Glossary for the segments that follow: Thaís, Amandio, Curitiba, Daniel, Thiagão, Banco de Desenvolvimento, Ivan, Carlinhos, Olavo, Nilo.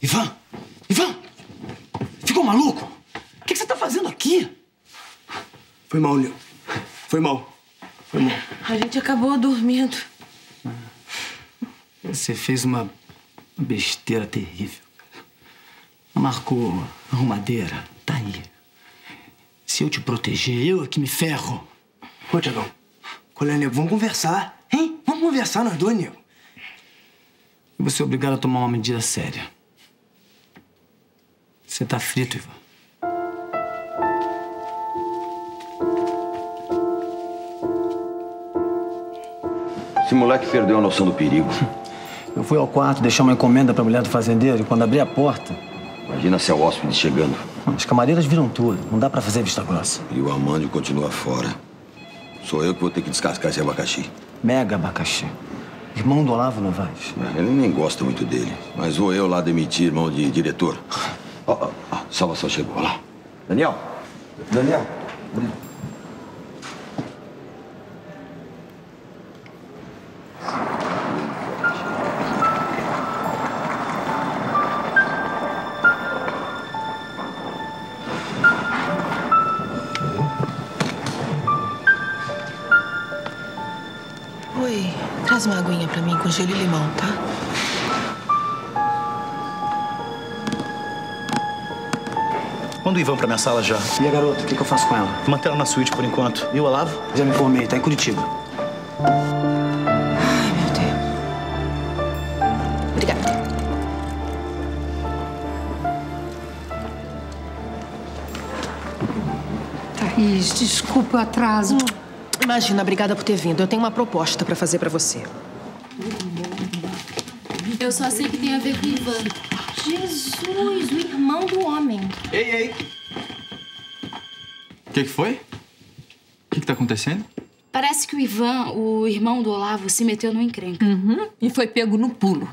Ivan! Ivan! Ficou maluco? O que você tá fazendo aqui? Foi mal, Nilo. Foi mal. Foi mal. A gente acabou dormindo. Você fez uma besteira terrível. Marcou a arrumadeira. Tá aí. Se eu te proteger, eu é que me ferro. Ô, Thiagão. Qual é, nego? Vamos conversar. Hein? Vamos conversar nós dois, nego. Eu vou ser obrigado a tomar uma medida séria. Você tá frito, Ivan. Esse moleque perdeu a noção do perigo. Eu fui ao quarto deixar uma encomenda pra mulher do fazendeiro e quando abri a porta... Imagina se é o hóspede chegando. As camareiras viram tudo. Não dá pra fazer vista grossa. E o Amandio continua fora. Sou eu que vou ter que descascar esse abacaxi. Mega abacaxi. Irmão do Olavo Novaes. Ele nem gosta muito dele. Mas vou eu lá demitir irmão de diretor. Salvação chegou. Olha lá. Daniel. Daniel. Oi, traz uma aguinha pra mim com gelo e limão, tá? Manda o Ivan pra minha sala já. E a garota, o que eu faço com ela? Mantém ela na suíte por enquanto. E o Olavo? Já me informei, tá em Curitiba. Ai, meu Deus. Obrigada. Thaís, desculpa o atraso. Imagina, obrigada por ter vindo. Eu tenho uma proposta pra fazer pra você. Eu só sei que tem a ver com o Ivan. Jesus, o irmão do homem. Ei, ei. O que foi? O que tá acontecendo? Parece que o Ivan, o irmão do Olavo, se meteu numa encrenca. Uhum. E foi pego no pulo.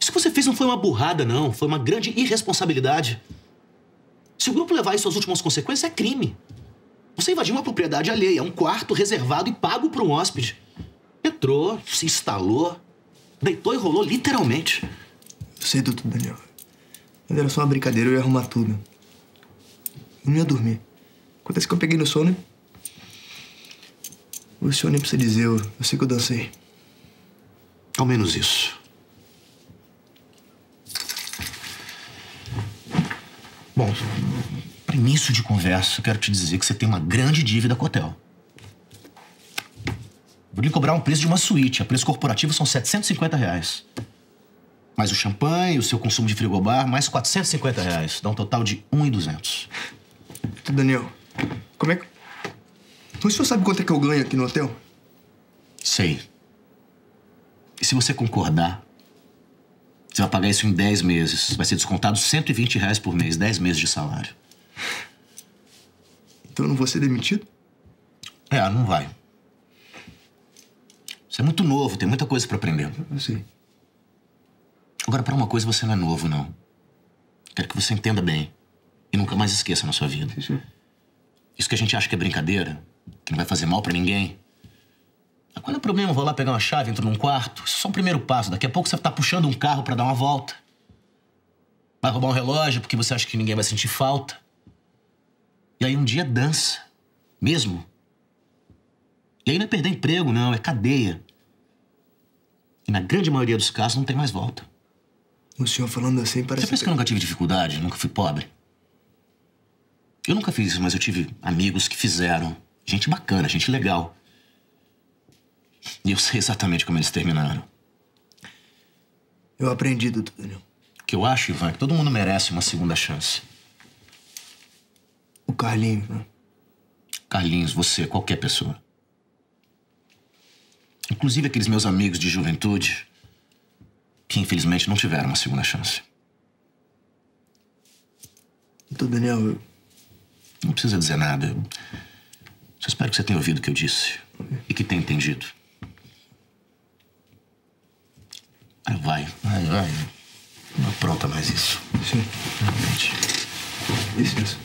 Isso que você fez não foi uma burrada, não. Foi uma grande irresponsabilidade. Se o grupo levar isso às últimas consequências, é crime. Você invadiu uma propriedade alheia, um quarto reservado e pago por um hóspede. Entrou, se instalou, deitou e rolou literalmente. Eu sei de tudo, Daniel. Mas era só uma brincadeira, eu ia arrumar tudo. Eu não ia dormir. Acontece que eu peguei no sono. O senhor nem precisa dizer, eu sei que eu dancei. Ao menos isso. Bom... Início de conversa, eu quero te dizer que você tem uma grande dívida com o hotel. Vou lhe cobrar um preço de uma suíte. A preço corporativo são R$750. Mais o champanhe, o seu consumo de frigobar, mais R$450. Dá um total de R$1.200. Daniel, como é que... Então o senhor sabe quanto é que eu ganho aqui no hotel? Sei. E se você concordar, você vai pagar isso em 10 meses. Vai ser descontado R$120 por mês, 10 meses de salário. Então eu não vou ser demitido? É, não vai. Você é muito novo, tem muita coisa pra aprender. Eu sei. Agora, pra uma coisa, você não é novo, não. Quero que você entenda bem e nunca mais esqueça na sua vida. Sim. Isso que a gente acha que é brincadeira, que não vai fazer mal pra ninguém. Mas qual é o problema? Eu vou lá pegar uma chave, entro num quarto. Isso é só um primeiro passo. Daqui a pouco você tá puxando um carro pra dar uma volta. Vai roubar um relógio porque você acha que ninguém vai sentir falta. E aí um dia dança, mesmo. E aí não é perder emprego, não, é cadeia. E na grande maioria dos casos não tem mais volta. O senhor falando assim parece... Você pensa que eu nunca tive dificuldade, nunca fui pobre? Eu nunca fiz isso, mas eu tive amigos que fizeram. Gente bacana, gente legal. E eu sei exatamente como eles terminaram. Eu aprendi, doutor Daniel. O que eu acho, Ivan, é que todo mundo merece uma segunda chance. O Carlinhos, né? Carlinhos, você, qualquer pessoa. Inclusive aqueles meus amigos de juventude que, infelizmente, não tiveram uma segunda chance. Então, Daniel, eu... Não precisa dizer nada. Eu só espero que você tenha ouvido o que eu disse e que tenha entendido. Aí vai. Não apronta mais isso. Sim. Realmente. Isso.